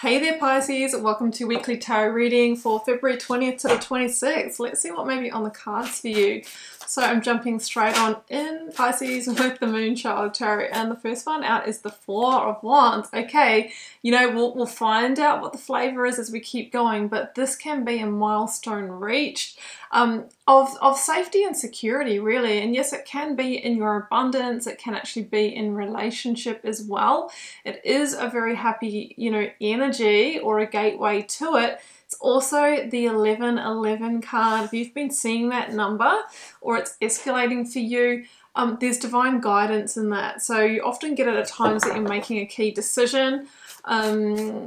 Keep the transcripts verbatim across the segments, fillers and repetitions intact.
Hey there Pisces, welcome to weekly tarot reading for February twentieth to the twenty-sixth. Let's see what may be on the cards for you. So I'm jumping straight on in Pisces with the Moon Child tarot, and the first one out is the Four of Wands. Okay, you know, we'll, we'll find out what the flavor is as we keep going, but this can be a milestone reached um, of, of safety and security really. And yes, it can be in your abundance, it can actually be in relationship as well. It is a very happy, you know, energy or a gateway to it. It's also the eleven eleven card. If you've been seeing that number or it's escalating for you, um, there's divine guidance in that. So you often get it at times that you're making a key decision, um,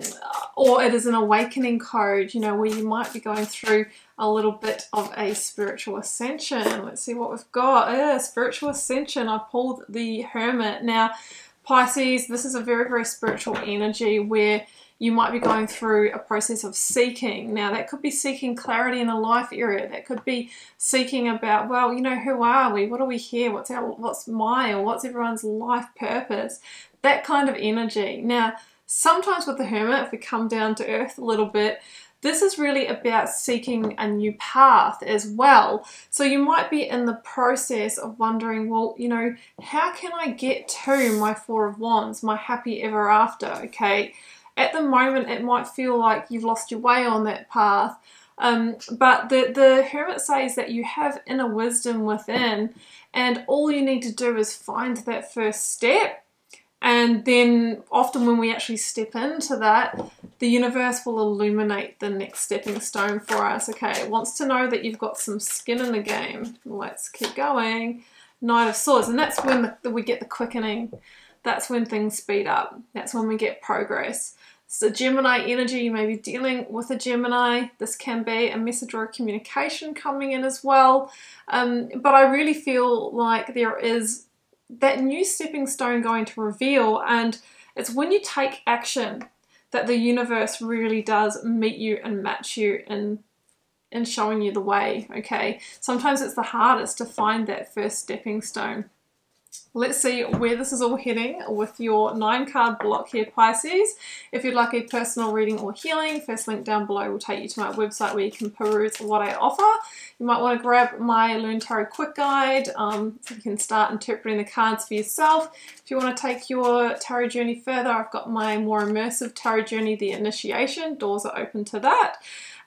or it is an awakening code, you know, where you might be going through a little bit of a spiritual ascension. Let's see what we've got. Yeah, spiritual ascension. I pulled the Hermit. Now, Pisces, this is a very, very spiritual energy where you might be going through a process of seeking. Now, that could be seeking clarity in a life area. That could be seeking about, well, you know, who are we? What are we here? What's our, what's my, or what's everyone's life purpose? That kind of energy. Now, sometimes with the Hermit, if we come down to earth a little bit, this is really about seeking a new path as well. So you might be in the process of wondering, well, you know, how can I get to my Four of Wands, my happy ever after, okay? At the moment, it might feel like you've lost your way on that path, um, but the, the Hermit says that you have inner wisdom within, and all you need to do is find that first step, and then often when we actually step into that, the universe will illuminate the next stepping stone for us. Okay, it wants to know that you've got some skin in the game. Let's keep going. Knight of Swords, and that's when the, we get the quickening. That's when things speed up. That's when we get progress. So Gemini energy, you may be dealing with a Gemini. This can be a message or a communication coming in as well. Um, but I really feel like there is that new stepping stone going to reveal, and it's when you take action that the universe really does meet you and match you in, in showing you the way, okay? Sometimes it's the hardest to find that first stepping stone. Let's see where this is all heading with your nine card block here, Pisces. If you'd like a personal reading or healing, first link down below will take you to my website where you can peruse what I offer. You might want to grab my Learn Tarot Quick Guide um, so you can start interpreting the cards for yourself. If you want to take your tarot journey further, I've got my more immersive tarot journey, The Initiation. Doors are open to that.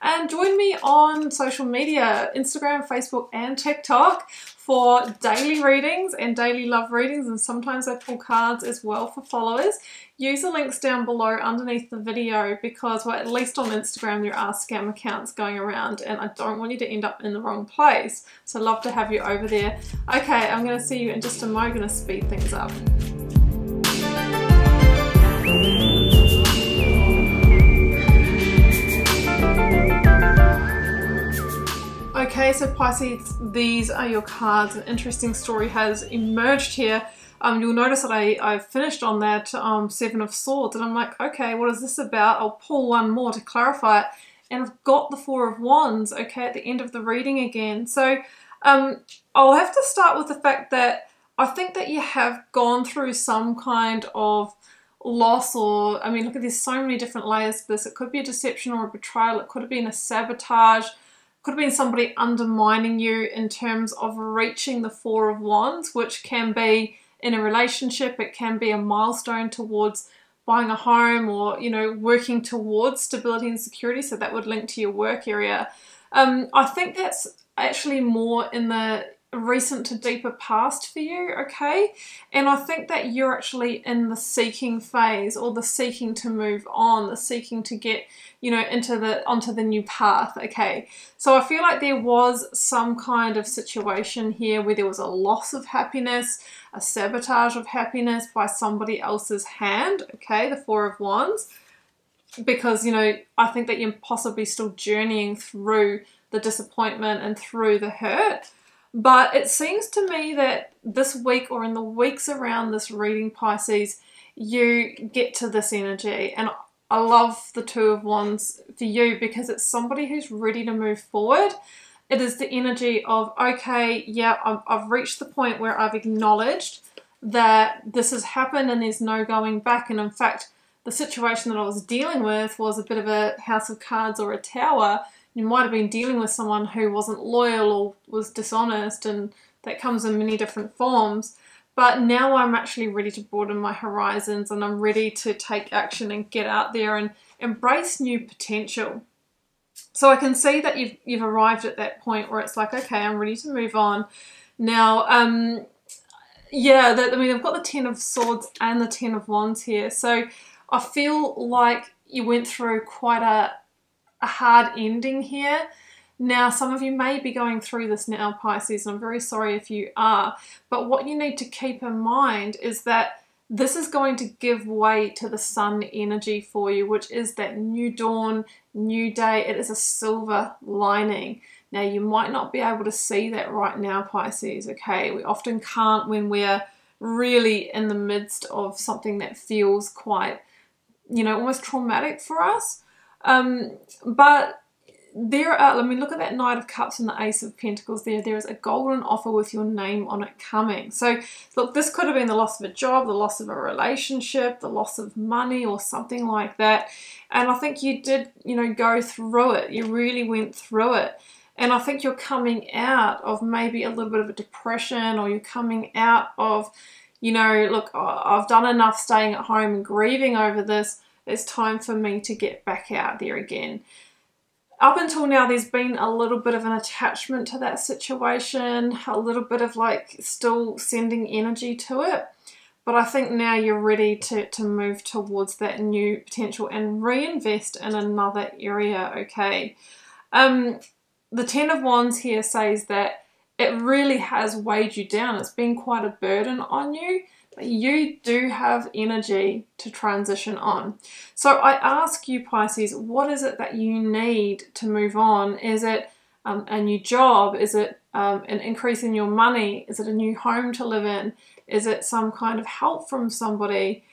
And join me on social media, Instagram, Facebook, and TikTok for daily readings and daily love readings, and sometimes I pull cards as well for followers. Use the links down below underneath the video because, well, at least on Instagram there are scam accounts going around and I don't want you to end up in the wrong place. So I'd love to have you over there. Okay, I'm going to see you in just a moment. I'm going to speed things up. Okay, so Pisces, these are your cards. An interesting story has emerged here. Um, you'll notice that I, I finished on that um, Seven of Swords, and I'm like, okay, what is this about? I'll pull one more to clarify it, and I've got the Four of Wands, okay, at the end of the reading again. So um, I'll have to start with the fact that I think that you have gone through some kind of loss, or, I mean, look, there's so many different layers to this. It could be a deception or a betrayal. It could have been a sabotage. Could have been somebody undermining you in terms of reaching the Four of Wands, which can be in a relationship, it can be a milestone towards buying a home or, you know, working towards stability and security, so that would link to your work area. Um, I think that's actually more in the recent to deeper past for you, okay? And I think that you're actually in the seeking phase, or the seeking to move on, the seeking to get, you know, into the onto the new path, okay? So I feel like there was some kind of situation here where there was a loss of happiness, a sabotage of happiness by somebody else's hand, okay? The Four of Wands, because, you know, I think that you're possibly still journeying through the disappointment and through the hurt. But it seems to me that this week, or in the weeks around this reading, Pisces, you get to this energy. And I love the Two of Wands for you because it's somebody who's ready to move forward. It is the energy of, okay, yeah, I've, I've reached the point where I've acknowledged that this has happened and there's no going back. And in fact, the situation that I was dealing with was a bit of a house of cards or a tower. You might have been dealing with someone who wasn't loyal or was dishonest, and that comes in many different forms. But now I'm actually ready to broaden my horizons, and I'm ready to take action and get out there and embrace new potential. So I can see that you've, you've arrived at that point where it's like, okay, I'm ready to move on. Now, um, yeah, the, I mean, I've got the Ten of Swords and the Ten of Wands here. So I feel like you went through quite a, a hard ending here. Now, some of you may be going through this now, Pisces, and I'm very sorry if you are, but what you need to keep in mind is that this is going to give way to the sun energy for you, which is that new dawn, new day. It is a silver lining. Now, you might not be able to see that right now, Pisces, okay? We often can't when we're really in the midst of something that feels quite, you know, almost traumatic for us. Um, but... There are, I mean, look at that Knight of Cups and the Ace of Pentacles there. There is a golden offer with your name on it coming. So, look, this could have been the loss of a job, the loss of a relationship, the loss of money or something like that. And I think you did, you know, go through it. You really went through it. And I think you're coming out of maybe a little bit of a depression, or you're coming out of, you know, look, I've done enough staying at home and grieving over this. It's time for me to get back out there again. Up until now, there's been a little bit of an attachment to that situation, a little bit of like still sending energy to it. But I think now you're ready to, to move towards that new potential and reinvest in another area, okay? Um, the Ten of Wands here says that it really has weighed you down. It's been quite a burden on you. You do have energy to transition on. So I ask you, Pisces, what is it that you need to move on? Is it um, a new job? Is it um, an increase in your money? Is it a new home to live in? Is it some kind of help from somebody?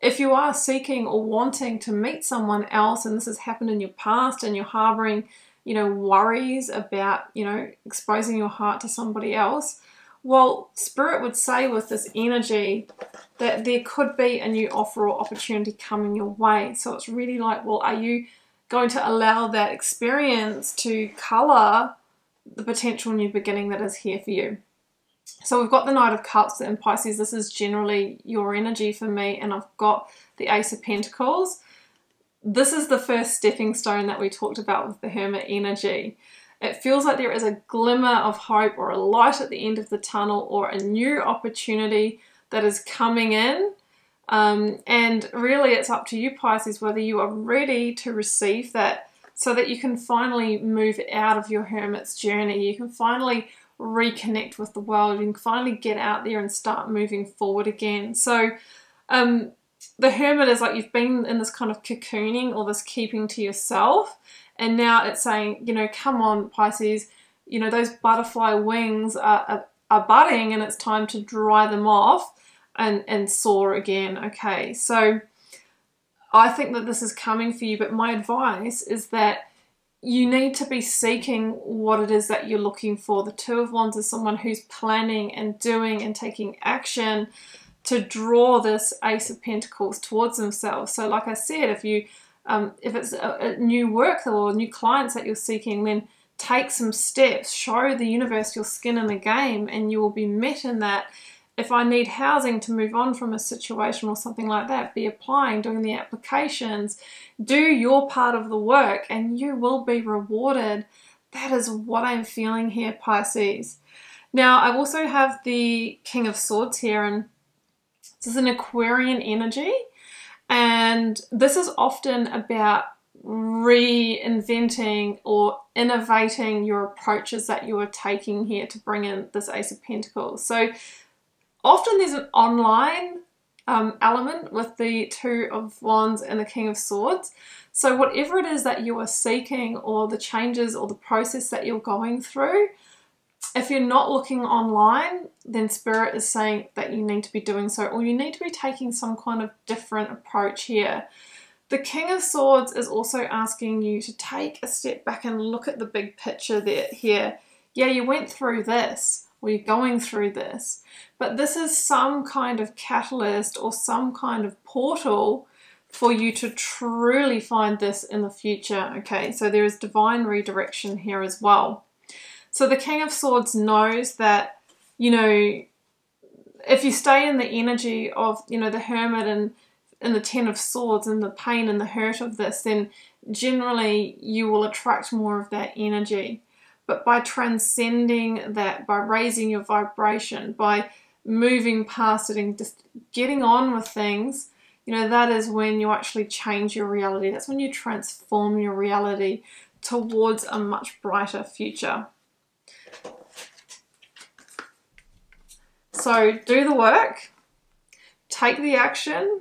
If you are seeking or wanting to meet someone else, and this has happened in your past, and you're harboring, you know, worries about, you know, exposing your heart to somebody else, well, Spirit would say with this energy that there could be a new offer or opportunity coming your way. So it's really like, well, are you going to allow that experience to colour the potential new beginning that is here for you? So we've got the Knight of Cups and Pisces. This is generally your energy for me. And I've got the Ace of Pentacles. This is the first stepping stone that we talked about with the Hermit energy. It feels like there is a glimmer of hope or a light at the end of the tunnel, or a new opportunity that is coming in. Um, and really it's up to you, Pisces, whether you are ready to receive that, so that you can finally move out of your hermit's journey. You can finally reconnect with the world. You can finally get out there and start moving forward again. So um, the Hermit is like you've been in this kind of cocooning or this keeping to yourself. And now it's saying, you know, come on, Pisces, you know, those butterfly wings are, are, are budding, and it's time to dry them off and, and soar again. Okay, so I think that this is coming for you, but my advice is that you need to be seeking what it is that you're looking for. The Two of Wands is someone who's planning and doing and taking action to draw this Ace of Pentacles towards themselves. So like I said, if you... Um, if it's a, a new work or new clients that you're seeking, then take some steps, show the universe your skin in the game, and you will be met in that. If I need housing to move on from a situation or something like that, be applying, doing the applications, do your part of the work, and you will be rewarded. That is what I'm feeling here, Pisces. Now, I also have the King of Swords here, and this is an Aquarian energy. And this is often about reinventing or innovating your approaches that you are taking here to bring in this Ace of Pentacles. So often there's an online um, element with the Two of Wands and the King of Swords. So whatever it is that you are seeking, or the changes or the process that you're going through, if you're not looking online, then Spirit is saying that you need to be doing so, or you need to be taking some kind of different approach here. The King of Swords is also asking you to take a step back and look at the big picture there. Here, yeah, you went through this, or you're going through this, but this is some kind of catalyst or some kind of portal for you to truly find this in the future. Okay, so there is divine redirection here as well. So the King of Swords knows that, you know, if you stay in the energy of, you know, the Hermit and in the Ten of Swords and the pain and the hurt of this, then generally you will attract more of that energy. But by transcending that, by raising your vibration, by moving past it and just getting on with things, you know, that is when you actually change your reality. That's when you transform your reality towards a much brighter future. So do the work, take the action,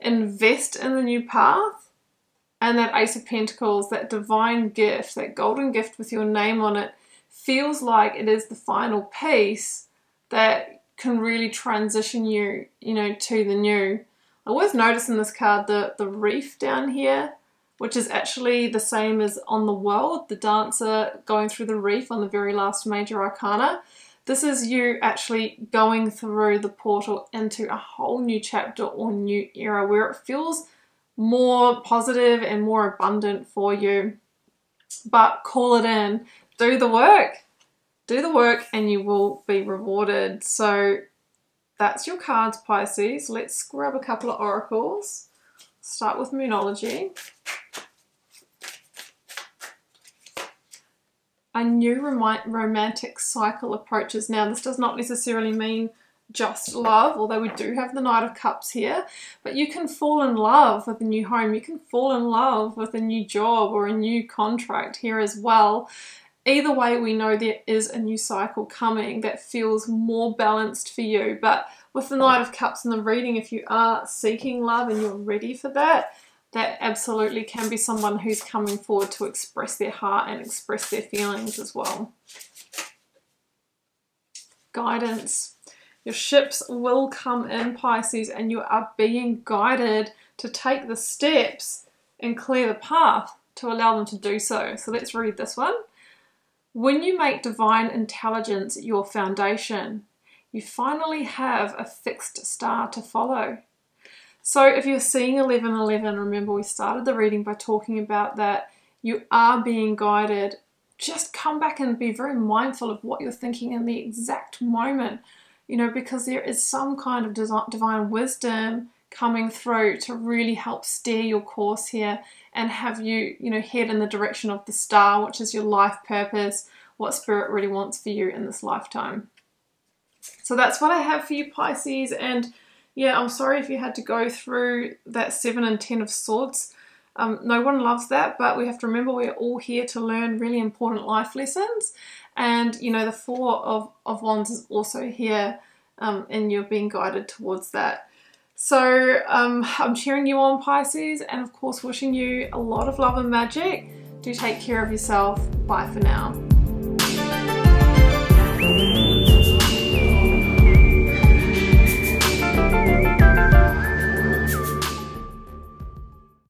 invest in the new path, and that Ace of Pentacles, that divine gift, that golden gift with your name on it, feels like it is the final piece that can really transition you, you know, to the new. I always notice in this card the, the reef down here, which is actually the same as on the world, the dancer going through the reef on the very last major arcana. This is you actually going through the portal into a whole new chapter or new era where it feels more positive and more abundant for you. But call it in. Do the work. Do the work and you will be rewarded. So that's your cards, Pisces. Let's grab a couple of oracles. Start with Moonology. A new rom romantic cycle approaches. Now, this does not necessarily mean just love, although we do have the Knight of Cups here, but you can fall in love with a new home. You can fall in love with a new job or a new contract here as well. Either way, we know there is a new cycle coming that feels more balanced for you. But with the Knight of Cups in the reading, if you are seeking love and you're ready for that, that absolutely can be someone who's coming forward to express their heart and express their feelings as well. Guidance. Your ships will come in, Pisces, and you are being guided to take the steps and clear the path to allow them to do so. So let's read this one. When you make divine intelligence your foundation, you finally have a fixed star to follow. So if you're seeing eleven eleven, remember we started the reading by talking about that you are being guided. Just come back and be very mindful of what you're thinking in the exact moment, you know, because there is some kind of divine wisdom coming through to really help steer your course here and have you, you know, head in the direction of the star, which is your life purpose, what spirit really wants for you in this lifetime. So that's what I have for you, Pisces, and yeah, I'm sorry if you had to go through that seven and ten of swords. Um, no one loves that, but we have to remember we're all here to learn really important life lessons. And, you know, the four of, of wands is also here, um, and you're being guided towards that. So um, I'm cheering you on, Pisces, and of course wishing you a lot of love and magic. Do take care of yourself. Bye for now.